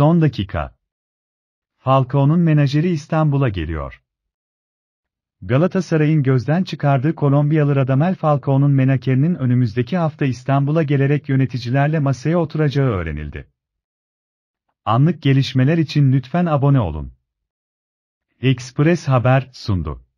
Son dakika. Falcao'nun menajeri İstanbul'a geliyor. Galatasaray'ın gözden çıkardığı Kolombiyalı Radamel Falcao'nun menajerinin önümüzdeki hafta İstanbul'a gelerek yöneticilerle masaya oturacağı öğrenildi. Anlık gelişmeler için lütfen abone olun. Ekspres Haber sundu.